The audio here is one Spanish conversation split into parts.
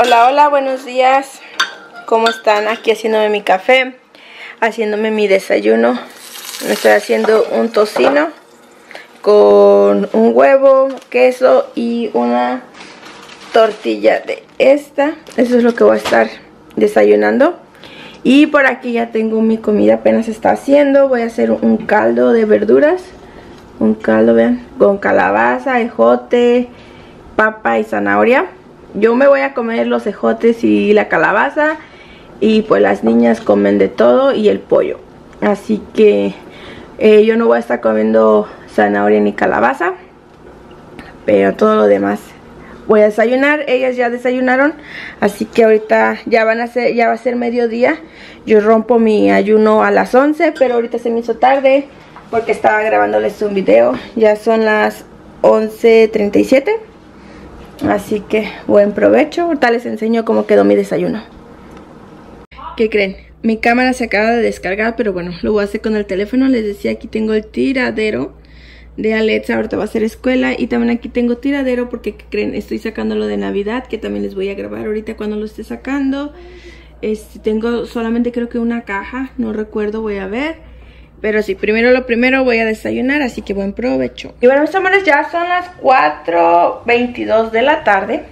Hola, buenos días. ¿Cómo están? Aquí haciéndome mi café, haciéndome mi desayuno. Me estoy haciendo un tocino con un huevo, queso y una tortilla de esta. Eso es lo que voy a estar desayunando. Y por aquí ya tengo mi comida, apenas se está haciendo. Voy a hacer un caldo de verduras. Un caldo, vean, con calabaza, ejote, papa y zanahoria. Yo me voy a comer los ejotes y la calabaza. Y pues las niñas comen de todo y el pollo. Así que yo no voy a estar comiendo zanahoria ni calabaza. Pero todo lo demás voy a desayunar. Ellas ya desayunaron. Así que ahorita ya va a ser mediodía. Yo rompo mi ayuno a las 11. Pero ahorita se me hizo tarde porque estaba grabándoles un video. Ya son las 11:37. Así que buen provecho. Ahorita les enseño cómo quedó mi desayuno. ¿Qué creen? Mi cámara se acaba de descargar, pero bueno, lo voy a hacer con el teléfono. Les decía, aquí tengo el tiradero de Alexa, ahorita va a hacer escuela. Y también aquí tengo tiradero porque, ¿qué creen? Estoy sacando lo de Navidad, que también les voy a grabar ahorita cuando lo esté sacando. Tengo solamente creo que una caja, no recuerdo, voy a ver. Pero sí, primero voy a desayunar, así que buen provecho. Y bueno, mis amores, ya son las 4:22 de la tarde.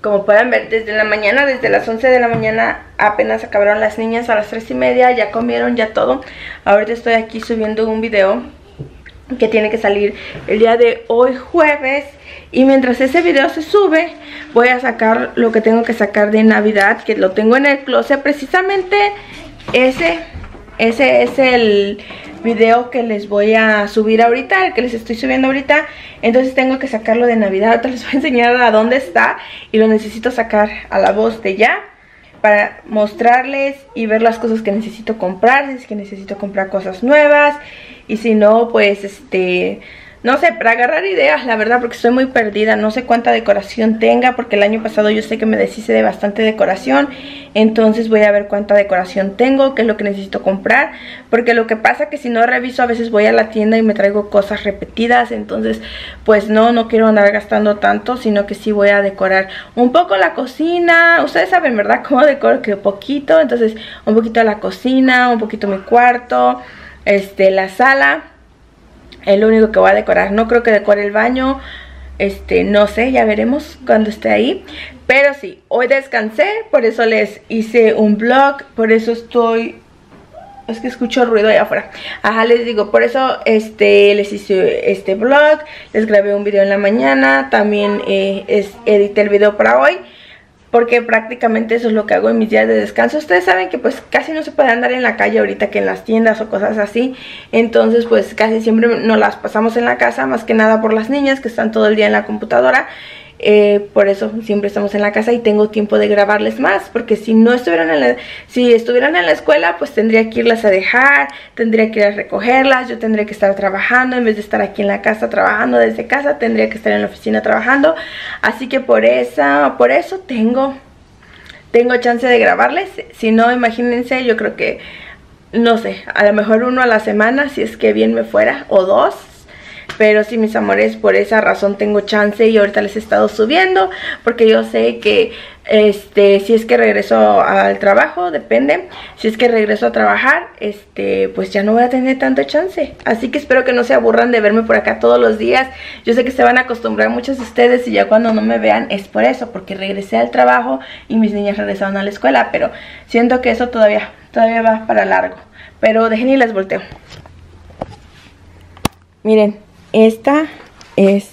Como pueden ver, desde la mañana, desde las 11 de la mañana, apenas acabaron las niñas a las 3:30. Ya comieron, ya todo. Ahorita estoy aquí subiendo un video que tiene que salir el día de hoy, jueves. Y mientras ese video se sube, voy a sacar lo que tengo que sacar de Navidad, que lo tengo en el closet. Precisamente ese es el video que les voy a subir ahorita, el que les estoy subiendo ahorita. Entonces tengo que sacarlo de Navidad. Ahorita les voy a enseñar a dónde está y lo necesito sacar a la voz de ya para mostrarles y ver las cosas que necesito comprar, si es que necesito comprar cosas nuevas. Y si no, pues no sé, para agarrar ideas, la verdad, porque estoy muy perdida. No sé cuánta decoración tenga, porque el año pasado yo sé que me deshice de bastante decoración. Entonces voy a ver cuánta decoración tengo, qué es lo que necesito comprar. Porque lo que pasa que si no reviso, a veces voy a la tienda y me traigo cosas repetidas. Entonces, pues no quiero andar gastando tanto, sino que sí voy a decorar un poco la cocina. Ustedes saben, ¿verdad?, cómo decoro, que poquito. Entonces, un poquito la cocina, un poquito mi cuarto, la sala. Es lo único que voy a decorar. No creo que decore el baño. No sé, ya veremos cuando esté ahí. Pero sí, hoy descansé, por eso les hice un vlog. Por eso estoy... Es que escucho ruido allá afuera. Ajá, les digo, por eso les hice este vlog. Les grabé un video en la mañana. También edité el video para hoy. Porque prácticamente eso es lo que hago en mis días de descanso. Ustedes saben que pues casi no se puede andar en la calle ahorita, que en las tiendas o cosas así. Entonces pues casi siempre nos las pasamos en la casa. Más que nada por las niñas que están todo el día en la computadora. Por eso siempre estamos en la casa y tengo tiempo de grabarles más. Porque si no estuvieran en la... Si estuvieran en la escuela, pues tendría que irlas a dejar. Tendría que ir a recogerlas. Yo tendría que estar trabajando. En vez de estar aquí en la casa trabajando desde casa, tendría que estar en la oficina trabajando. Así que por eso tengo chance de grabarles. Si no, imagínense, yo creo que, no sé, a lo mejor uno a la semana, si es que bien me fuera, o dos. Pero sí, mis amores, por esa razón tengo chance y ahorita les he estado subiendo. Porque yo sé que si es que regreso al trabajo, depende. Si es que regreso a trabajar, pues ya no voy a tener tanto chance. Así que espero que no se aburran de verme por acá todos los días. Yo sé que se van a acostumbrar muchos de ustedes y ya cuando no me vean es por eso. Porque regresé al trabajo y mis niñas regresaron a la escuela. Pero siento que eso todavía va para largo. Pero dejen y las volteo. Miren. Esta es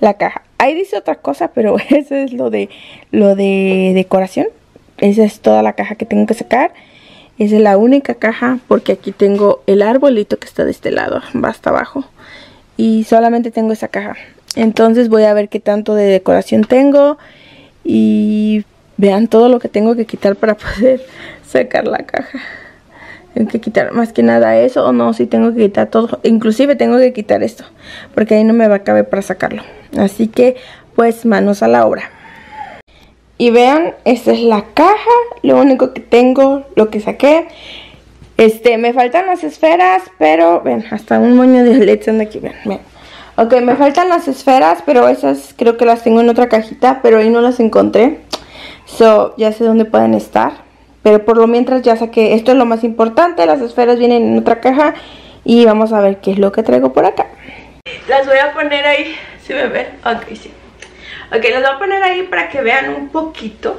la caja. Ahí dice otra cosa, pero eso es lo de decoración. Esa es toda la caja que tengo que sacar. Esa es la única caja porque aquí tengo el arbolito que está de este lado. Va hasta abajo. Y solamente tengo esa caja. Entonces voy a ver qué tanto de decoración tengo. Y vean todo lo que tengo que quitar para poder sacar la caja. Tengo que quitar más que nada eso. O no, sí tengo que quitar todo. Inclusive tengo que quitar esto, porque ahí no me va a caber para sacarlo. Así que pues manos a la obra. Y vean, esta es la caja. Lo único que tengo, lo que saqué. Me faltan las esferas, pero vean, hasta un moño de leche anda aquí, vean. Ok, me faltan las esferas, pero esas creo que las tengo en otra cajita, pero ahí no las encontré. So, ya sé dónde pueden estar. Pero por lo mientras ya saqué, esto es lo más importante, las esferas vienen en otra caja. Y vamos a ver qué es lo que traigo por acá. Las voy a poner ahí, ¿sí me ven? Ok, sí. Ok, las voy a poner ahí para que vean un poquito.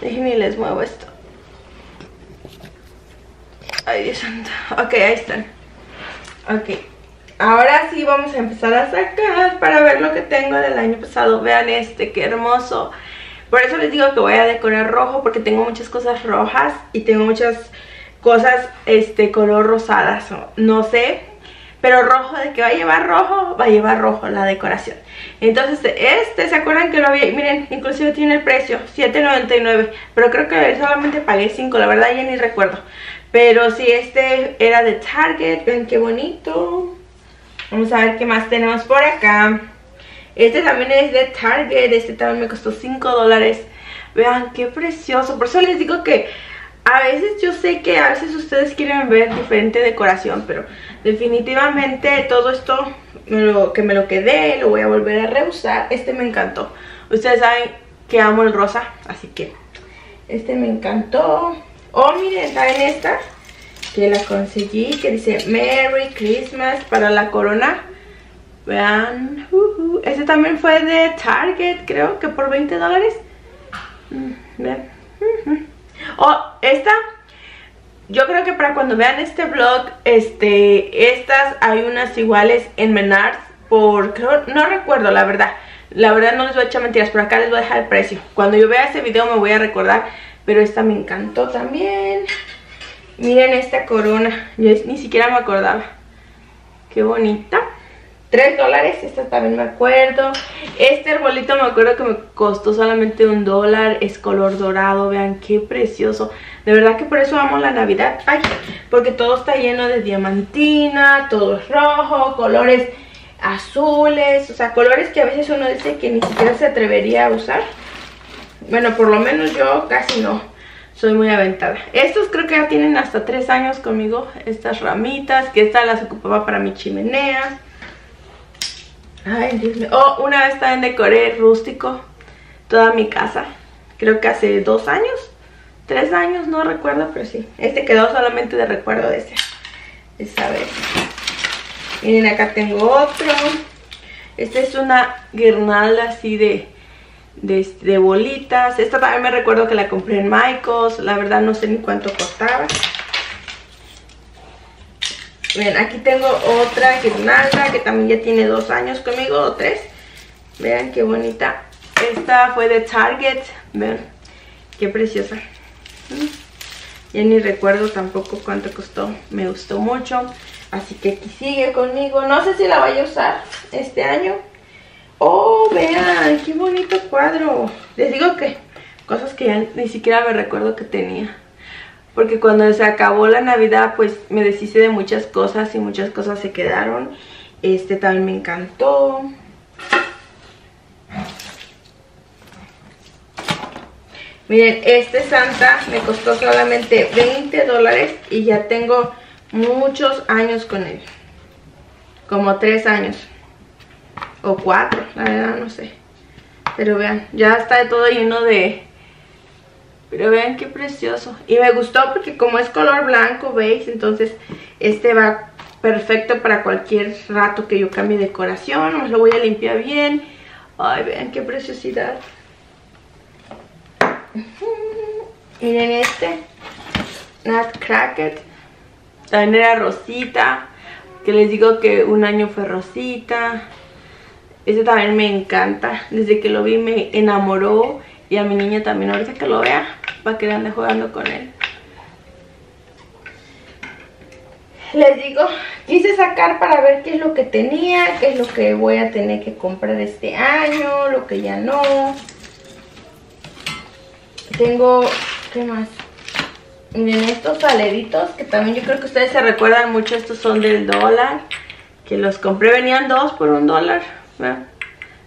Dejen y les muevo esto. Ay, Dios santo. Ok, ahí están. Ok, ahora sí vamos a empezar a sacar para ver lo que tengo del año pasado. Vean este, qué hermoso. Por eso les digo que voy a decorar rojo, porque tengo muchas cosas rojas y tengo muchas cosas color rosadas, no sé, pero rojo, de que va a llevar rojo la decoración. Entonces ¿se acuerdan que lo había? Miren, inclusive tiene el precio, $7.99, pero creo que solamente pagué $5, la verdad ya ni recuerdo. Pero sí, este era de Target, vean qué bonito. Vamos a ver qué más tenemos por acá. Este también es de Target, este también me costó $5, vean qué precioso. Por eso les digo que a veces, yo sé que a veces ustedes quieren ver diferente decoración, pero definitivamente todo esto me lo quedé, lo voy a volver a reusar. Este me encantó. Ustedes saben que amo el rosa, así que este me encantó. Oh, miren, ¿saben esta? Que la conseguí, que dice Merry Christmas para la corona. Vean, este también fue de Target, creo que por $20. Vean. Oh, esta, yo creo que para cuando vean este vlog, estas hay unas iguales en Menards por, creo, no recuerdo la verdad no les voy a echar mentiras, pero acá les voy a dejar el precio. Cuando yo vea este video me voy a recordar, pero esta me encantó también. Miren esta corona, yo ni siquiera me acordaba, qué bonita. $3, esta también me acuerdo. Este arbolito me acuerdo que me costó solamente $1, es color dorado, vean qué precioso. De verdad que por eso amo la Navidad, ay, porque todo está lleno de diamantina, todo es rojo, colores azules, o sea, colores que a veces uno dice que ni siquiera se atrevería a usar. Bueno, por lo menos yo casi no, soy muy aventada. Estos creo que ya tienen hasta 3 años conmigo, estas ramitas, que estas las ocupaba para mi chimenea. Ay, Dios mío. Oh, una vez también decoré rústico toda mi casa. Creo que hace 2 años, 3 años, no recuerdo, pero sí. Este quedó solamente de recuerdo de ese. Esa vez. Miren, acá tengo otro. Esta es una guirnalda así de bolitas. Esta también me recuerdo que la compré en Michael's. La verdad no sé ni cuánto costaba. Miren, aquí tengo otra guirnalda que también ya tiene 2 años conmigo, o 3. Vean qué bonita. Esta fue de Target. Vean, qué preciosa. Ya ni recuerdo tampoco cuánto costó. Me gustó mucho. Así que aquí sigue conmigo. No sé si la vaya a usar este año. Oh, vean, qué bonito cuadro. Les digo que cosas que ya ni siquiera me recuerdo que tenía. Porque cuando se acabó la Navidad, pues me deshice de muchas cosas y muchas cosas se quedaron. Este también me encantó. Miren, este Santa me costó solamente $20 y ya tengo muchos años con él. Como 3 años. O 4, la verdad no sé. Pero vean, ya está todo lleno de... Pero vean qué precioso. Y me gustó porque como es color blanco, ¿veis? Entonces este va perfecto para cualquier rato que yo cambie decoración. Nomás lo voy a limpiar bien. Ay, vean qué preciosidad. Miren este. Nutcracker. También era rosita. Que les digo que un año fue rosita. Este también me encanta. Desde que lo vi me enamoró. Y a mi niña también, ahorita que lo vea, para que ande jugando con él. Les digo, quise sacar para ver qué es lo que tenía, qué es lo que voy a tener que comprar este año, lo que ya no. Tengo, ¿qué más? Miren estos saleritos, que también yo creo que ustedes se recuerdan mucho, estos son del $1. Que los compré, venían 2 por $1. Bueno,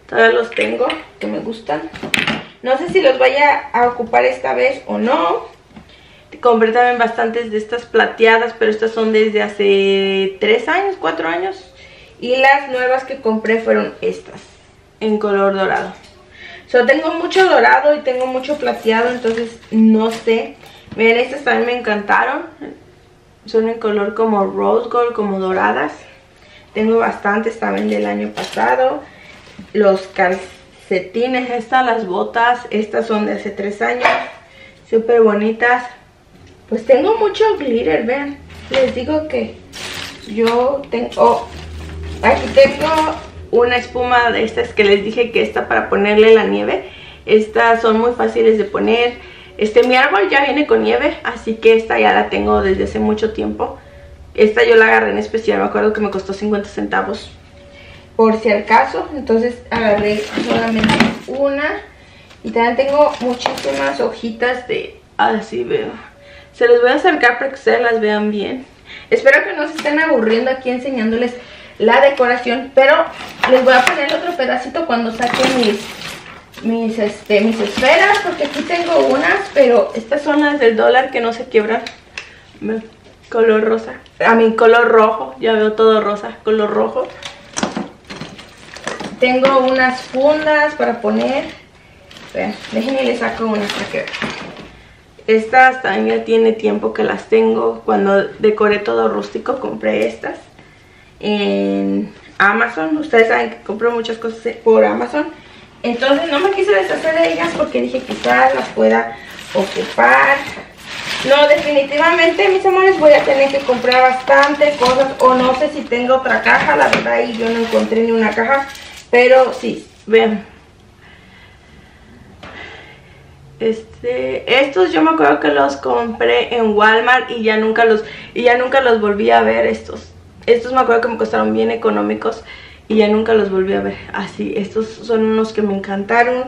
todavía los tengo, que me gustan. No sé si los vaya a ocupar esta vez o no. Compré también bastantes de estas plateadas, pero estas son desde hace 3 años, 4 años. Y las nuevas que compré fueron estas, en color dorado. Yo tengo mucho dorado y tengo mucho plateado, entonces no sé. Miren, estas también me encantaron. Son en color como rose gold, como doradas. Tengo bastantes también del año pasado. Los calcetines, estas, las botas, estas son de hace 3 años. Súper bonitas. Pues tengo mucho glitter, vean. Les digo que yo tengo... Oh, aquí tengo una espuma de estas que les dije que está para ponerle la nieve. Estas son muy fáciles de poner. Mi árbol ya viene con nieve, así que esta ya la tengo desde hace mucho tiempo. Esta yo la agarré en especial, me acuerdo que me costó 50 centavos. Por si al caso, entonces agarré solamente una. Y también tengo muchísimas hojitas de... Así veo. Se los voy a acercar para que ustedes las vean bien. Espero que no se estén aburriendo aquí enseñándoles la decoración, pero les voy a poner otro pedacito cuando saque mis esferas, porque aquí tengo unas, pero estas son las del dólar que no se quiebran. Color rosa, a mi color rojo, ya veo todo rosa, color rojo. Tengo unas fundas para poner. Vean, déjenme les saco unas para que vean. Estas también ya tiene tiempo que las tengo. Cuando decoré todo rústico compré estas en Amazon. Ustedes saben que compro muchas cosas por Amazon. Entonces no me quise deshacer de ellas porque dije quizás las pueda ocupar. No, definitivamente, mis amores, voy a tener que comprar bastante cosas. O no sé si tengo otra caja. La verdad ahí yo no encontré ni una caja. Pero sí, vean. Estos yo me acuerdo que los compré en Walmart y ya nunca los volví a ver. Estos me acuerdo que me costaron bien económicos y ya nunca los volví a ver. Así, estos son unos que me encantaron.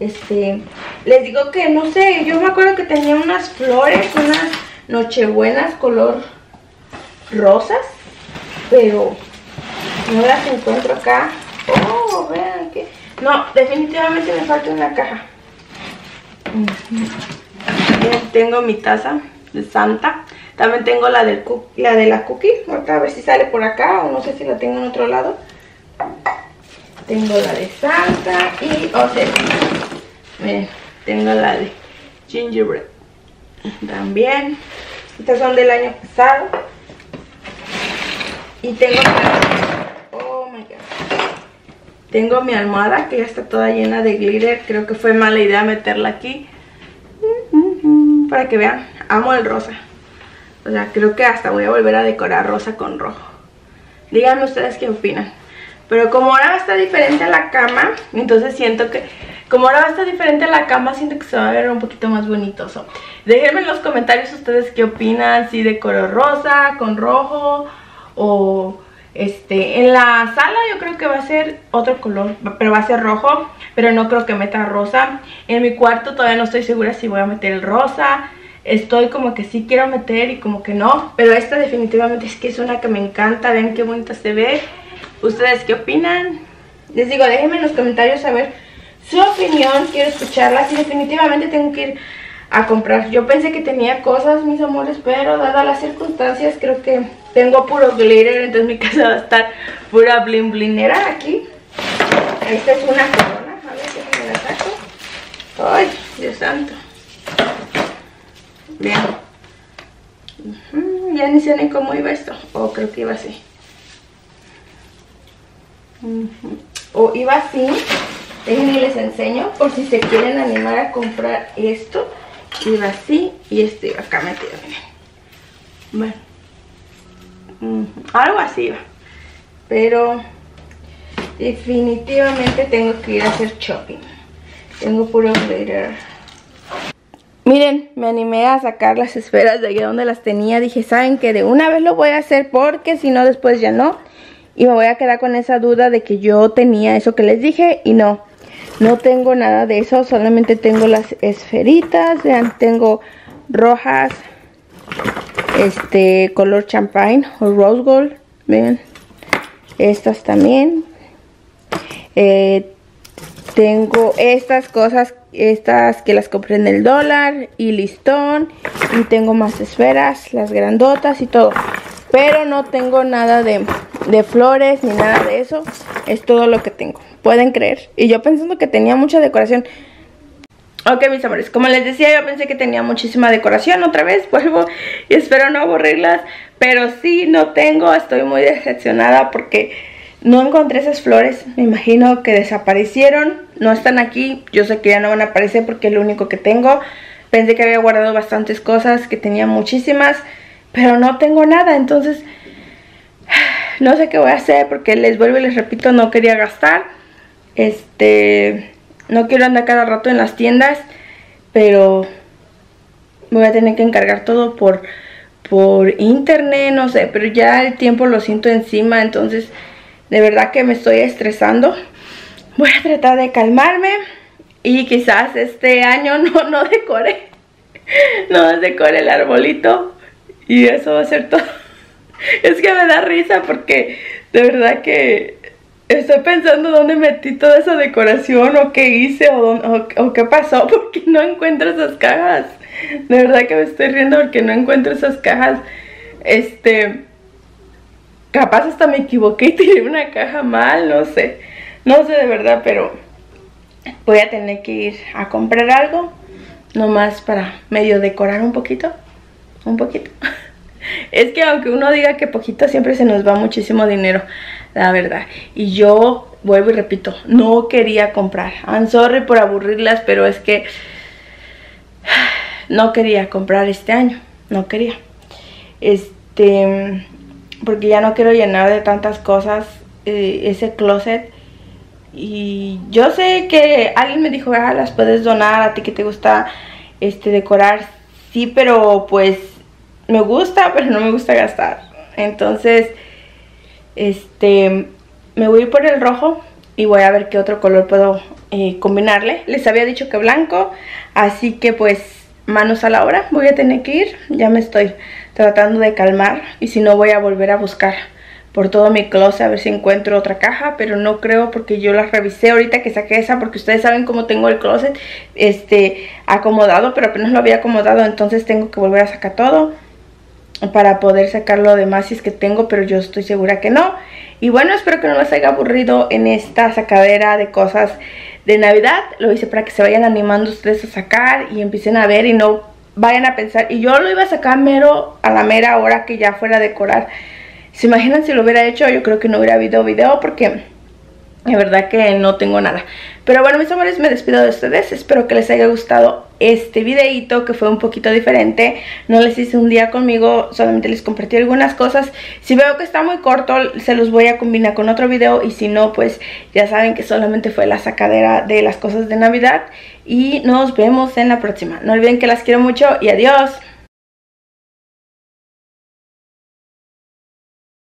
Les digo que no sé, yo me acuerdo que tenía unas flores, unas nochebuenas color rosas, pero no las encuentro acá. Oh, vean que no, definitivamente me falta una caja. Tengo mi taza de Santa. También tengo la de la cookie. Ahorita a ver si sale por acá o no sé si la tengo en otro lado. Tengo la de Santa y miren, tengo la de gingerbread también. Estas son del año pasado. Y tengo tengo mi almohada que ya está toda llena de glitter. Creo que fue mala idea meterla aquí. Para que vean, amo el rosa. O sea, creo que hasta voy a volver a decorar rosa con rojo. Díganme ustedes qué opinan. Pero como ahora va a estar diferente a la cama, entonces siento que... siento que se va a ver un poquito más bonito. Déjenme en los comentarios ustedes qué opinan. Si decoro rosa con rojo o... en la sala yo creo que va a ser otro color, pero va a ser rojo, pero no creo que meta rosa. En mi cuarto todavía no estoy segura si voy a meter el rosa. Estoy como que sí quiero meter y como que no. Pero esta definitivamente es que es una que me encanta. Vean qué bonita se ve. ¿Ustedes qué opinan? Les digo, déjenme en los comentarios saber su opinión. Quiero escucharlas y definitivamente tengo que ir a comprar. Yo pensé que tenía cosas, mis amores, pero dadas las circunstancias creo que... Tengo puro glitter, entonces mi casa va a estar pura blin blinera aquí. Esta es una corona, a ver si me la saco. Ay, Dios santo. Bien. Ya ni sé ni cómo iba esto. Oh, creo que iba así. O iba así. Déjenme les enseño por si se quieren animar a comprar esto. Iba así y esto iba acá metido. Bueno. Algo así va. Pero definitivamente tengo que ir a hacer shopping. Tengo puro glitter. Miren, me animé a sacar las esferas de allá donde las tenía. Dije, ¿saben qué? De una vez lo voy a hacer porque si no después ya no. Y me voy a quedar con esa duda de que yo tenía eso que les dije. Y no, no tengo nada de eso. Solamente tengo las esferitas. Vean, tengo rojas, color champagne o rose gold. Vean, estas también. Tengo estas cosas, estas que las compré en el dólar y listón. Y tengo más esferas, las grandotas y todo. Pero no tengo nada de flores ni nada de eso. Es todo lo que tengo. pueden creer. Y yo pensando que tenía mucha decoración. Ok, mis amores, como les decía, yo pensé que tenía muchísima decoración. Otra vez vuelvo y espero no aburrirlas, pero sí, no tengo. Estoy muy decepcionada porque no encontré esas flores. Me imagino que desaparecieron, no están aquí. Yo sé que ya no van a aparecer porque es lo único que tengo. Pensé que había guardado bastantes cosas, que tenía muchísimas, pero no tengo nada. Entonces no sé qué voy a hacer porque les vuelvo y les repito, no quería gastar. No quiero andar cada rato en las tiendas, pero voy a tener que encargar todo por internet, no sé. Pero ya el tiempo lo siento encima, entonces de verdad que me estoy estresando. Voy a tratar de calmarme y quizás este año no decore el arbolito y eso va a ser todo. Es que me da risa porque de verdad que estoy pensando dónde metí toda esa decoración, o qué hice, o qué pasó, porque no encuentro esas cajas. De verdad que me estoy riendo porque no encuentro esas cajas. Capaz hasta me equivoqué y tiré una caja mal, no sé. No sé de verdad, pero voy a tener que ir a comprar algo, nomás para medio decorar un poquito. Un poquito. Es que aunque uno diga que poquito, siempre se nos va muchísimo dinero, la verdad. Y yo vuelvo y repito, no quería comprar. I'm sorry por aburrirlas, pero es que no quería comprar este año. No quería. Porque ya no quiero llenar de tantas cosas ese closet. Y yo sé que alguien me dijo, ah, las puedes donar, a ti que te gusta decorar. Sí, pero pues me gusta, pero no me gusta gastar. Entonces me voy a ir por el rojo y voy a ver qué otro color puedo combinarle. Les había dicho que blanco, así que pues manos a la obra. Voy a tener que ir, ya me estoy tratando de calmar, y si no voy a volver a buscar por todo mi closet a ver si encuentro otra caja, pero no creo porque yo las revisé ahorita que saqué esa, porque ustedes saben cómo tengo el closet acomodado, pero apenas lo había acomodado, entonces tengo que volver a sacar todo para poder sacar lo demás si es que tengo, pero yo estoy segura que no. Y bueno, espero que no les haya aburrido en esta sacadera de cosas de Navidad. Lo hice para que se vayan animando ustedes a sacar y empiecen a ver y no vayan a pensar. Y yo lo iba a sacar mero a la mera hora que ya fuera a decorar. ¿Se imaginan si lo hubiera hecho? Yo creo que no hubiera habido video porque de verdad que no tengo nada. Pero bueno, mis amores, me despido de ustedes. Espero que les haya gustado este videito, que fue un poquito diferente. No les hice un día conmigo, solamente les compartí algunas cosas. Si veo que está muy corto, se los voy a combinar con otro video. Y si no, pues ya saben que solamente fue la sacadera de las cosas de Navidad. Y nos vemos en la próxima. No olviden que las quiero mucho y adiós.